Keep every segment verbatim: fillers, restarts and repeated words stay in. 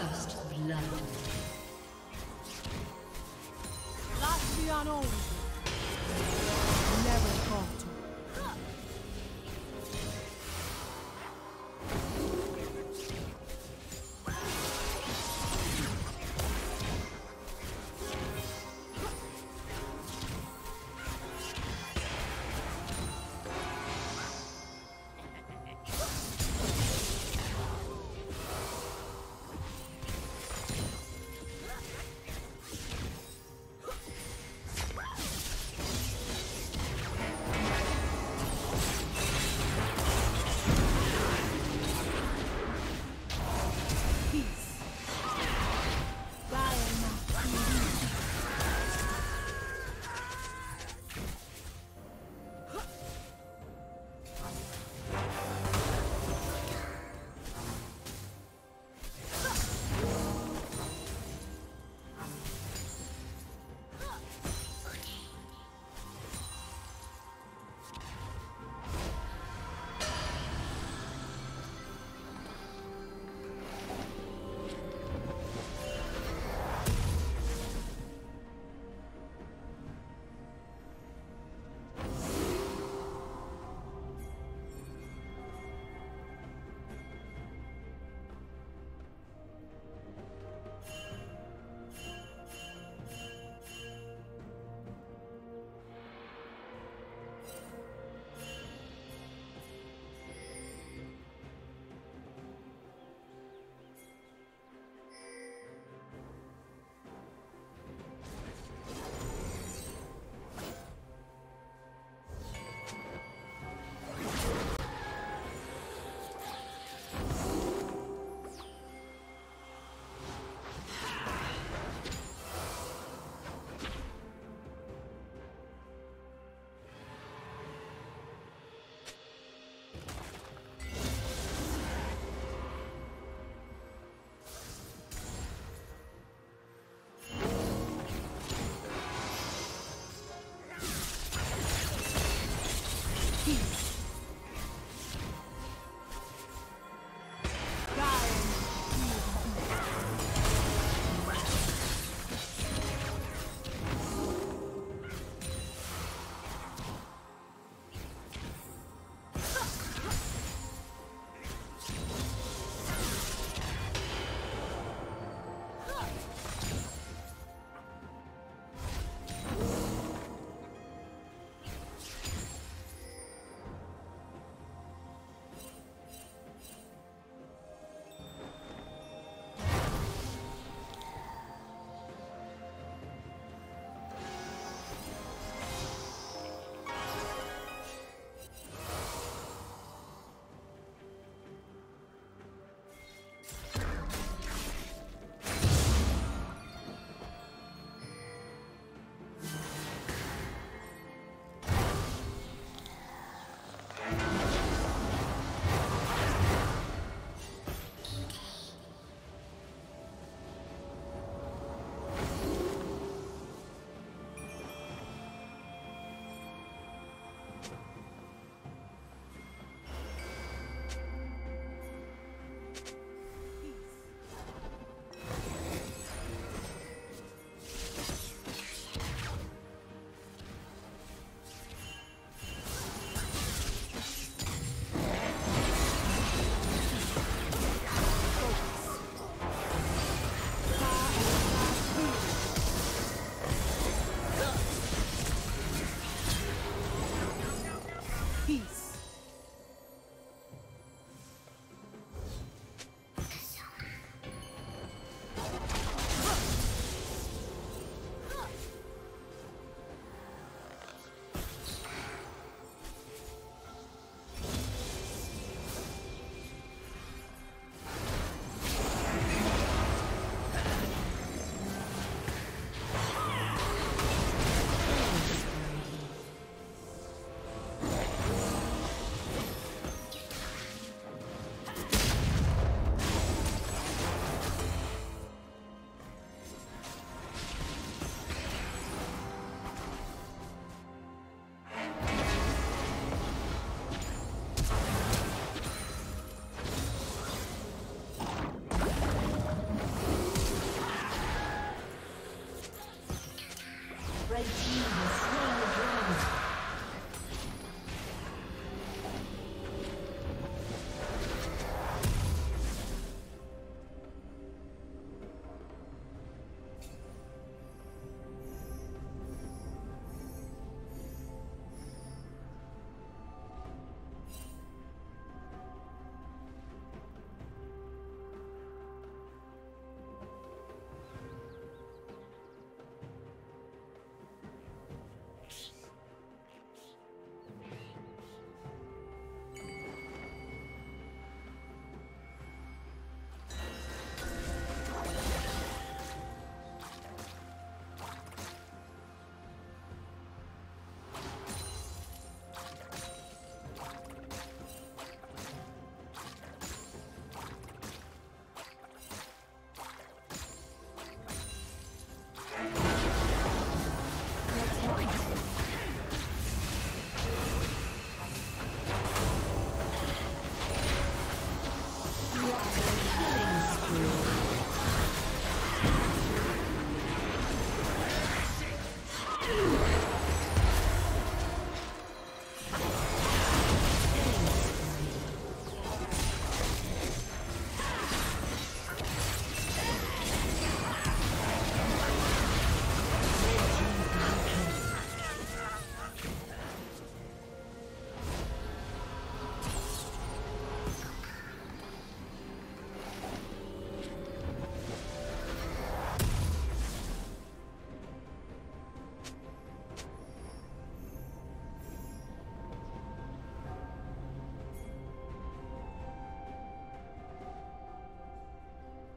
First blood.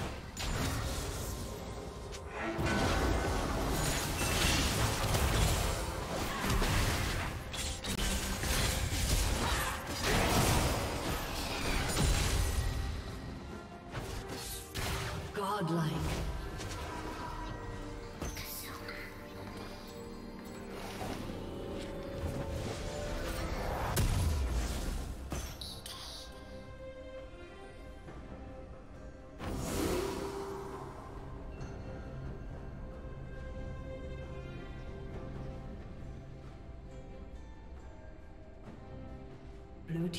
Blue team's turret has been destroyed. Dominating. Unstoppable. Team's turret has been destroyed. Godlike. Blue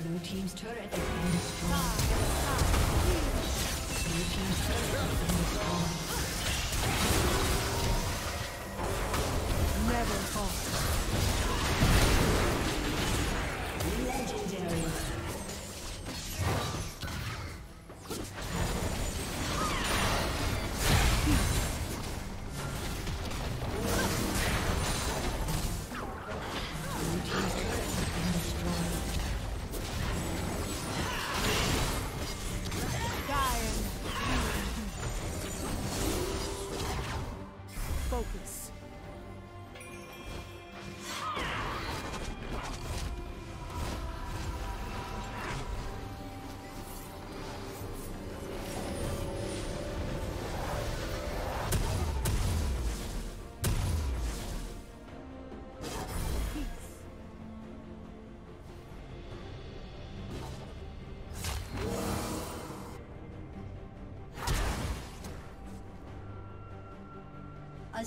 Blue team's turret has been destroyed. Blue team's turret has been destroyed. Never fall. Legendary. Blue team's turret has been destroyed. Dying. A